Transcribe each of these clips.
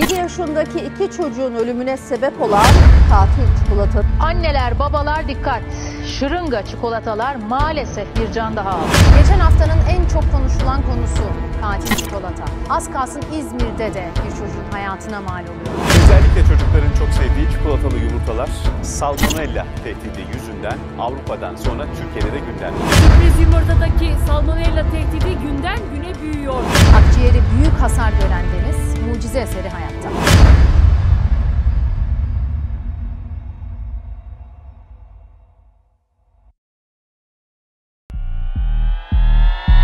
7 yaşındaki 2 çocuğun ölümüne sebep olan katil çikolata. Anneler, babalar dikkat. Şırınga çikolatalar maalesef bir can daha aldı. Geçen haftanın en çok konuşulan konusu katil çikolata. Az kalsın İzmir'de de bir çocuğun hayatına mal oluyor. Özellikle çocukların çok sevdiği çikolatalı yumurtalar salmonella tehdidi yüzünden Avrupa'dan sonra Türkiye'de de gündemde. Sürpriz yumurtadaki salmonella tehdidi günden güne büyüyor. Akciğeri büyük hasar gören Deniz, mucize eseri hayatta.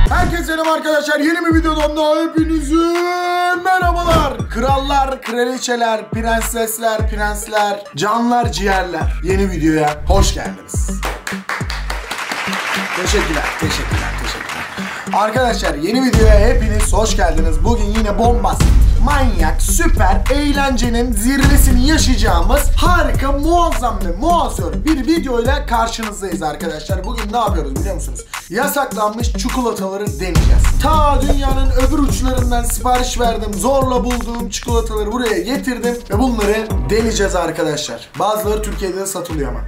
Herkese selam arkadaşlar, yeni bir videodan daha hepinizi merhabalar. Krallar, kraliçeler, prensesler, prensler, canlar, ciğerler, yeni videoya hoş geldiniz. Teşekkürler, teşekkürler, teşekkürler. Arkadaşlar yeni videoya hepiniz hoş geldiniz. Bugün yine bombastik, manyak, süper, eğlencenin zirvesini yaşayacağımız harika, muazzam ve muazzam bir videoyla karşınızdayız arkadaşlar. Bugün ne yapıyoruz biliyor musunuz? Yasaklanmış çikolataları deneyeceğiz. Ta dünyanın öbür uçlarından sipariş verdim, zorla bulduğum çikolataları buraya getirdim ve bunları deneyeceğiz arkadaşlar. Bazıları Türkiye'de de satılıyor ama.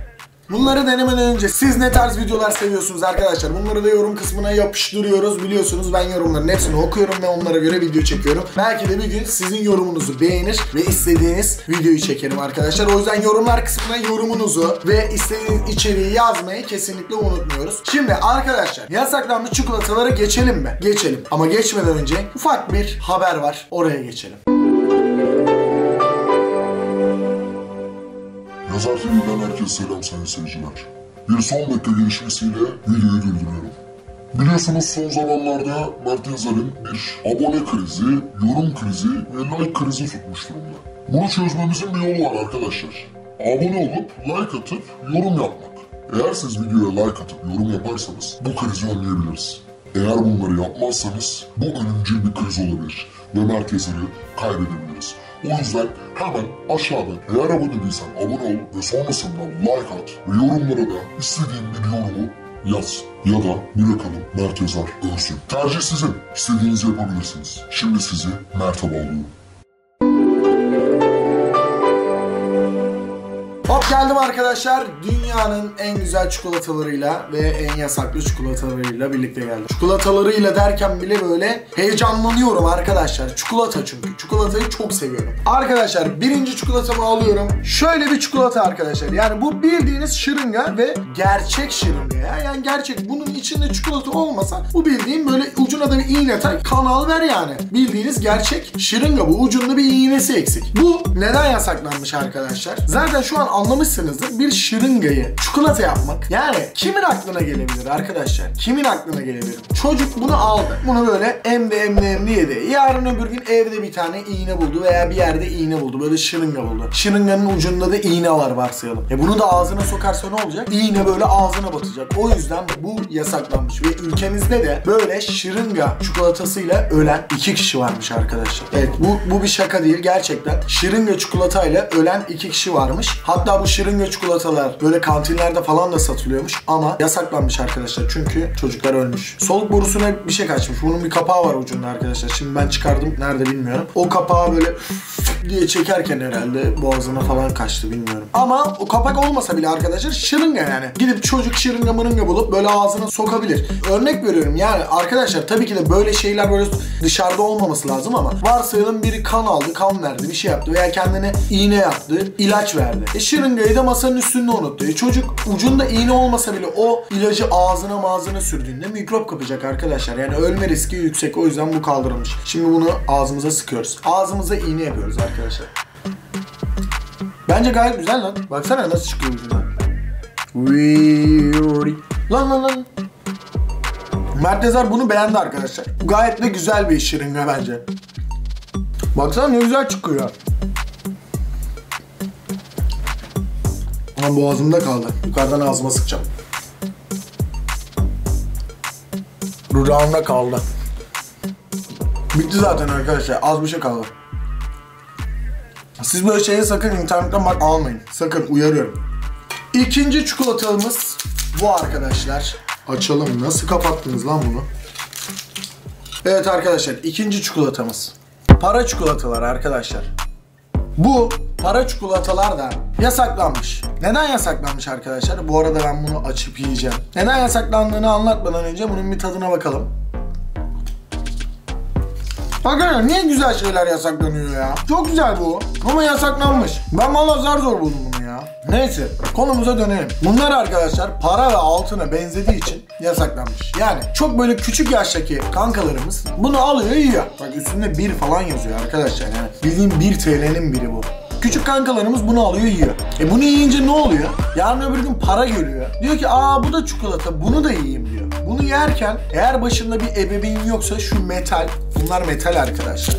Bunları denemeden önce siz ne tarz videolar seviyorsunuz arkadaşlar? Bunları da yorum kısmına yapıştırıyoruz. Biliyorsunuz ben yorumların hepsini okuyorum ve onlara göre video çekiyorum. Belki de bir gün sizin yorumunuzu beğenir ve istediğiniz videoyu çekerim arkadaşlar. O yüzden yorumlar kısmına yorumunuzu ve istediğiniz içeriği yazmayı kesinlikle unutmuyoruz. Şimdi arkadaşlar yasaklanmış çikolatalara geçelim mi? Geçelim. Ama geçmeden önce ufak bir haber var. Oraya geçelim. Yazar TV'den herkese selam sayın seyirciler. Bir son dakika gelişmesiyle videoyu durduruyorum. Biliyorsunuz son zamanlarda Mert Yazar'ın bir abone krizi, yorum krizi ve like krizi tutmuş durumda. Bunu çözmemizin bir yolu var arkadaşlar. Abone olup, like atıp, yorum yapmak. Eğer siz videoya like atıp yorum yaparsanız bu krizi önleyebiliriz. Eğer bunları yapmazsanız bu ölümcül bir kriz olabilir ve Mert Yazar'ı kaybedebiliriz. O yüzden hemen aşağıda eğer abone değilsen abone ol ve sonrasında like at ve yorumlara da istediğin bir yorumu yaz. Ya da bırakalım Mert Yazar ölsün. Tercih sizin. İstediğinizi yapabilirsiniz. Şimdi sizi Mert'e bağlıyorum. Hop geldim arkadaşlar. Dünyanın en güzel çikolatalarıyla ve en yasaklı çikolatalarıyla birlikte geldim. Çikolatalarıyla derken bile böyle heyecanlanıyorum arkadaşlar. Çikolata çünkü. Çikolatayı çok seviyorum. Arkadaşlar birinci çikolatamı alıyorum. Şöyle bir çikolata arkadaşlar. Yani bu bildiğiniz şırınga ve gerçek şırınga ya. Yani gerçek. Bunun içinde çikolata olmasa bu bildiğin böyle ucuna da bir iğne tak, kanal ver yani. Bildiğiniz gerçek şırınga bu. Ucunda bir iğnesi eksik. Bu neden yasaklanmış arkadaşlar? Zaten şu an anlamışsınızdır. Bir şırıngayı çikolata yapmak. Yani kimin aklına gelebilir arkadaşlar? Kimin aklına gelebilir? Çocuk bunu aldı. Bunu böyle emdi yedi. Yarın öbür gün evde bir tane iğne buldu veya bir yerde iğne buldu. Böyle şırınga buldu. Şırınganın ucunda da iğne var varsayalım. Bunu da ağzına sokarsa ne olacak? İğne böyle ağzına batacak. O yüzden bu yasaklanmış ve ülkemizde de böyle şırınga çikolatasıyla ölen 2 kişi varmış arkadaşlar. Evet bu bir şaka değil. Gerçekten şırınga çikolatayla ölen 2 kişi varmış. Hatta bu şırınga çikolatalar böyle kantinlerde falan da satılıyormuş ama yasaklanmış arkadaşlar çünkü çocuklar ölmüş. Soluk borusuna bir şey kaçmış. Bunun bir kapağı var ucunda arkadaşlar. Şimdi ben çıkardım. Nerede bilmiyorum. O kapağı böyle diye çekerken herhalde boğazına falan kaçtı bilmiyorum. Ama o kapak olmasa bile arkadaşlar şırınga yani. Gidip çocuk şırınga mırınga bulup böyle ağzına sokabilir. Örnek veriyorum yani arkadaşlar tabii ki de böyle şeyler böyle dışarıda olmaması lazım ama varsayalım biri kan aldı, kan verdi, bir şey yaptı veya kendine iğne yaptı, ilaç verdi. Şırıngayı da masanın üstünde unuttu. Çocuk ucunda iğne olmasa bile o ilacı ağzına sürdüğünde mikrop kapacak arkadaşlar. Yani ölme riski yüksek. O yüzden bu kaldırılmış. Şimdi bunu ağzımıza sıkıyoruz. Ağzımıza iğne yapıyoruz arkadaşlar. Bence gayet güzel lan. Baksana nasıl çıkıyor ucundan. Lan. Mert Yazar bunu beğendi arkadaşlar. Bu gayet de güzel bir şırınga bence. Baksana ne güzel çıkıyor. Boğazımda kaldı. Yukarıdan ağzıma sıkacağım. Dudağımda kaldı. Bitti zaten arkadaşlar. Az bir şey kaldı. Siz böyle şeye sakın internetten bak almayın. Sakın uyarıyorum. İkinci çikolatamız bu arkadaşlar. Açalım. Nasıl kapattınız lan bunu? Evet arkadaşlar. İkinci çikolatamız. Para çikolatalar arkadaşlar. Bu para çikolatalar da yasaklanmış. Neden yasaklanmış arkadaşlar? Bu arada ben bunu açıp yiyeceğim. Neden yasaklandığını anlatmadan önce bunun bir tadına bakalım. Bakın niye güzel şeyler yasaklanıyor ya? Çok güzel bu ama yasaklanmış. Ben valla zar zor buldum bunu ya. Neyse konumuza dönelim. Bunlar arkadaşlar para ve altına benzediği için yasaklanmış. Yani çok böyle küçük yaştaki kankalarımız bunu alıyor yiyor. Bak üstünde 1 falan yazıyor arkadaşlar. Yani bildiğin 1 TL'nin biri bu. Küçük kankalarımız bunu alıyor yiyor. E bunu yiyince ne oluyor? Yarın öbür gün para görüyor. Diyor ki aa bu da çikolata, bunu da yiyeyim diyor. Bunu yerken eğer başında bir ebeveyn yoksa şu metal, bunlar metal arkadaşlar.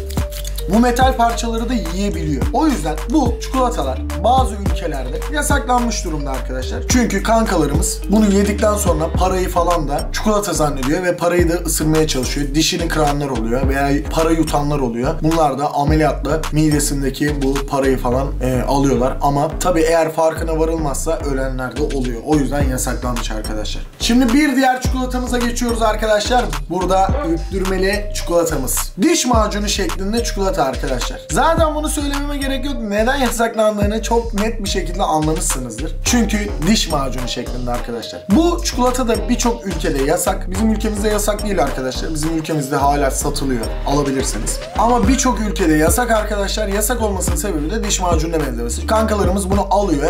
Bu metal parçaları da yiyebiliyor. O yüzden bu çikolatalar bazı ülkelerde yasaklanmış durumda arkadaşlar. Çünkü kankalarımız bunu yedikten sonra parayı falan da çikolata zannediyor ve parayı da ısırmaya çalışıyor. Dişini kıranlar oluyor veya para yutanlar oluyor. Bunlar da ameliyatla midesindeki bu parayı falan alıyorlar. Ama tabii eğer farkına varılmazsa ölenler de oluyor. O yüzden yasaklanmış arkadaşlar. Şimdi bir diğer çikolatamıza geçiyoruz arkadaşlar. Burada üptürmeli çikolatamız. Diş macunu şeklinde çikolata arkadaşlar. Zaten bunu söylememe gerek yok. Neden yasaklandığını çok net bir şekilde anlamışsınızdır. Çünkü diş macunu şeklinde arkadaşlar. Bu çikolata da birçok ülkede yasak. Bizim ülkemizde yasak değil arkadaşlar. Bizim ülkemizde hala satılıyor. Alabilirsiniz. Ama birçok ülkede yasak arkadaşlar. Yasak olmasının sebebi de diş macununa benzemesi. Kankalarımız bunu alıyor.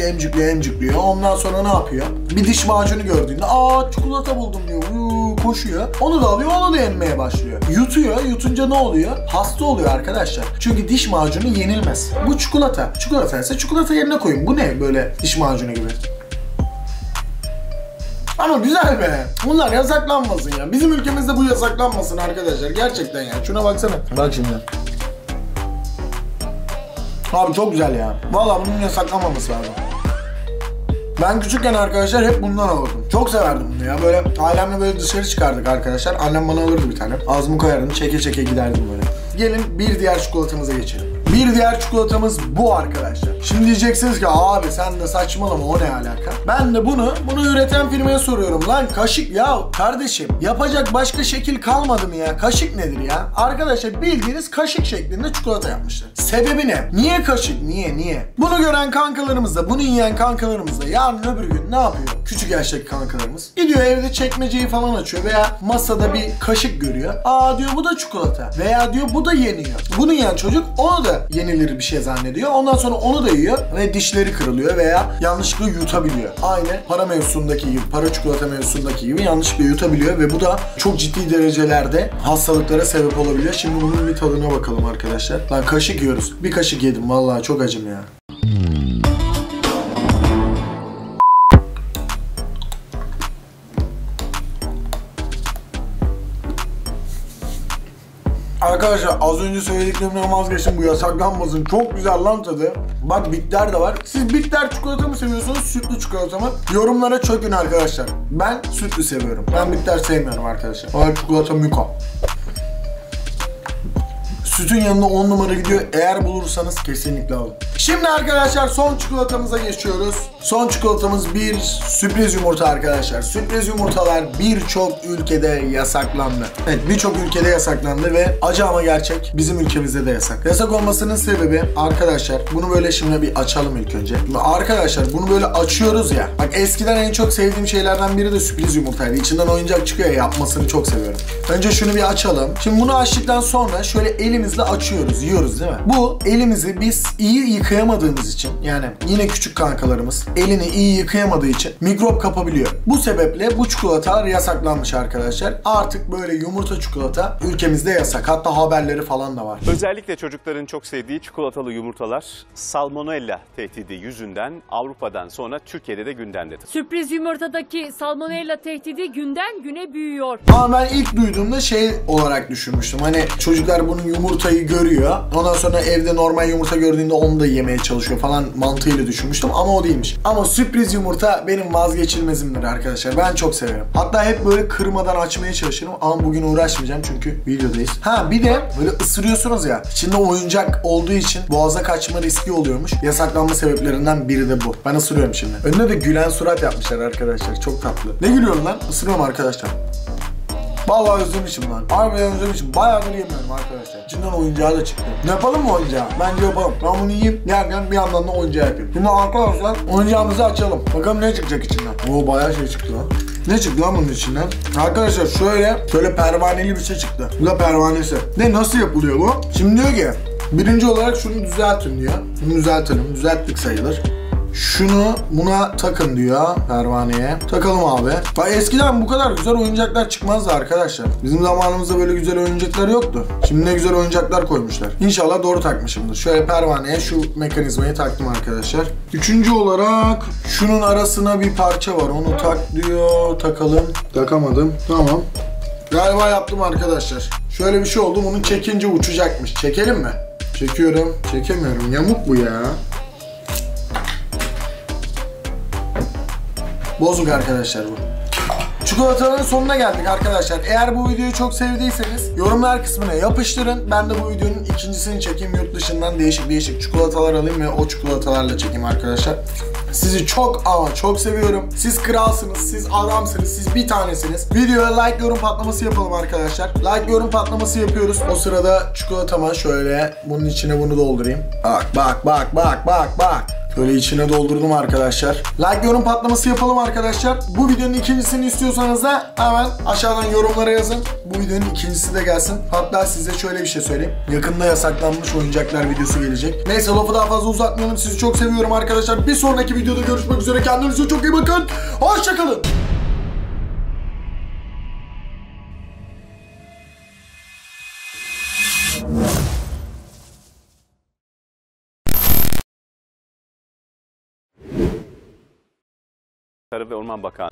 Emcikliyor. Ondan sonra ne yapıyor? Bir diş macunu gördüğünde aa çikolata buldum diyor. Koşuyor. Onu da alıyor. Onu da emmeye başlıyor. Yutuyor. Yutunca ne oluyor? Hasta oluyor arkadaşlar. Çünkü diş macunu yenilmez. Bu çikolata. Çikolata ise çikolata yerine koyun. Bu ne böyle diş macunu gibi? Ama güzel be. Bunlar yasaklanmasın ya. Bizim ülkemizde bu yasaklanmasın arkadaşlar. Gerçekten ya. Şuna baksana. Bak şimdi. Abi çok güzel ya. Vallahi bunun yasaklanmaması lazım. Ben küçükken arkadaşlar hep bundan alırdım. Çok severdim bunu ya. Böyle ailemle böyle dışarı çıkardık arkadaşlar. Annem bana alırdı bir tane. Ağzımı koyardım, çeke giderdim böyle. Gelin bir diğer çikolatamıza geçelim. Bir diğer çikolatamız bu arkadaşlar. Şimdi diyeceksiniz ki abi sen de saçmalama, o ne alaka? Ben de bunu üreten firmaya soruyorum. Lan kaşık ya kardeşim, yapacak başka şekil kalmadı mı ya? Kaşık nedir ya? Arkadaşlar bildiğiniz kaşık şeklinde çikolata yapmışlar. Sebebi ne? Niye kaşık? Niye? Bunu gören kankalarımız da, bunu yiyen kankalarımız da yarın öbür gün ne yapıyor? Küçük yaştaki kankalarımız gidiyor evde çekmeceyi falan açıyor veya masada bir kaşık görüyor. Aa diyor bu da çikolata veya diyor bu da yeniyor. Bunu yiyen çocuk onu da yenilir bir şey zannediyor. Ondan sonra onu da yiyor ve dişleri kırılıyor veya yanlışlıkla yutabiliyor. Aynı para mevzusundaki gibi, para çikolata mevzusundaki gibi yanlışlıkla yutabiliyor ve bu da çok ciddi derecelerde hastalıklara sebep olabiliyor. Şimdi bunun bir tadına bakalım arkadaşlar. Lan kaşık yiyoruz. Bir kaşık yedim vallahi çok acım ya. Arkadaşlar az önce söylediklerimden vazgeçtim, bu yasaklanmasın. Çok güzel lan tadı. Bak bitter de var. Siz bitter çikolata mı seviyorsunuz, sütlü çikolata mı? Yorumlara çökün arkadaşlar. Ben sütlü seviyorum. Ben bitter sevmiyorum arkadaşlar. Ay çikolata müka. Sütün yanına 10 numara gidiyor. Eğer bulursanız kesinlikle alın. Şimdi arkadaşlar son çikolatamıza geçiyoruz. Son çikolatamız bir sürpriz yumurta arkadaşlar. Sürpriz yumurtalar birçok ülkede yasaklandı. Evet birçok ülkede yasaklandı ve acı ama gerçek bizim ülkemizde de yasak. Yasak olmasının sebebi arkadaşlar, bunu böyle şimdi bir açalım ilk önce. Arkadaşlar bunu böyle açıyoruz ya. Bak eskiden en çok sevdiğim şeylerden biri de sürpriz yumurtaydı. İçinden oyuncak çıkıyor ya, yapmasını çok seviyorum. Önce şunu bir açalım. Şimdi bunu açtıktan sonra şöyle elimizle açıyoruz, yiyoruz değil mi? Bu elimizi biz iyi yıkayamadığımız için, yani yine küçük kankalarımız elini iyi yıkayamadığı için mikrop kapabiliyor. Bu sebeple bu çikolatalar yasaklanmış arkadaşlar. Artık böyle yumurta çikolata ülkemizde yasak. Hatta haberleri falan da var. Özellikle çocukların çok sevdiği çikolatalı yumurtalar salmonella tehdidi yüzünden Avrupa'dan sonra Türkiye'de de gündemdedir. Sürpriz yumurtadaki salmonella tehdidi günden güne büyüyor. Ama ben ilk duyduğumda şey olarak düşünmüştüm. Hani çocuklar bunun yumurtayı görüyor. Ondan sonra evde normal yumurta gördüğünde onu da yemeye çalışıyor falan mantığıyla düşünmüştüm ama o değilmiş. Ama sürpriz yumurta benim vazgeçilmezimdir arkadaşlar. Ben çok severim. Hatta hep böyle kırmadan açmaya çalışırım ama bugün uğraşmayacağım çünkü videodayız. Ha bir de böyle ısırıyorsunuz ya. İçinde oyuncak olduğu için boğaza kaçma riski oluyormuş. Yasaklanma sebeplerinden biri de bu. Ben ısırıyorum şimdi. Önüne de gülen surat yapmışlar arkadaşlar. Çok tatlı. Ne gülüyorum lan? Isırıyorum arkadaşlar. Vallahi özlemişim lan. Harbiden özlemişim. Bayağıdır yemiyorum arkadaşlar. İçinden oyuncağı da çıktı. Ne yapalım mı oyuncağı? Bence yapalım. Ben bunu yiyip yerken bir yandan da oyuncağı yapayım. Şimdi arkadaşlar oyuncağımızı açalım. Bakalım ne çıkacak içinden. Oo bayağı şey çıktı lan. Ne çıktı lan bunun içinden? Arkadaşlar şöyle pervaneli bir şey çıktı. Bu da pervanesi. Ne nasıl yapılıyor bu? Şimdi diyor ki birinci olarak şunu düzeltin diyor. Bunu düzeltelim. Düzelttik sayılır. Şunu buna takın diyor pervaneye. Takalım abi. Ya eskiden bu kadar güzel oyuncaklar çıkmazdı arkadaşlar. Bizim zamanımızda böyle güzel oyuncaklar yoktu. Şimdi ne güzel oyuncaklar koymuşlar. İnşallah doğru takmışımdır. Şöyle pervaneye şu mekanizmayı taktım arkadaşlar. Üçüncü olarak şunun arasına bir parça var. Onu tak diyor. Takalım. Takamadım. Tamam. Galiba yaptım arkadaşlar. Şöyle bir şey oldu. Bunu çekince uçacakmış. Çekelim mi? Çekiyorum. Çekemiyorum. Yamuk bu ya. Bozuk arkadaşlar bu. Çikolataların sonuna geldik arkadaşlar. Eğer bu videoyu çok sevdiyseniz yorumlar kısmına yapıştırın. Ben de bu videonun ikincisini çekeyim. Yurt dışından değişik çikolatalar alayım ve o çikolatalarla çekeyim arkadaşlar. Sizi çok ama çok seviyorum. Siz kralsınız, siz adamsınız, siz bir tanesiniz. Videoya like yorum patlaması yapalım arkadaşlar. Like yorum patlaması yapıyoruz. O sırada çikolatama şöyle bunun içine bunu doldurayım. Bak. Böyle içine doldurdum arkadaşlar. Like yorum patlaması yapalım arkadaşlar. Bu videonun ikincisini istiyorsanız da hemen aşağıdan yorumlara yazın. Bu videonun ikincisi de gelsin. Hatta size şöyle bir şey söyleyeyim. Yakında yasaklanmış oyuncaklar videosu gelecek. Neyse lafı daha fazla uzatmayalım. Sizi çok seviyorum arkadaşlar. Bir sonraki videoda görüşmek üzere. Kendinize çok iyi bakın. Hoşçakalın. Tarım ve Orman Bakanı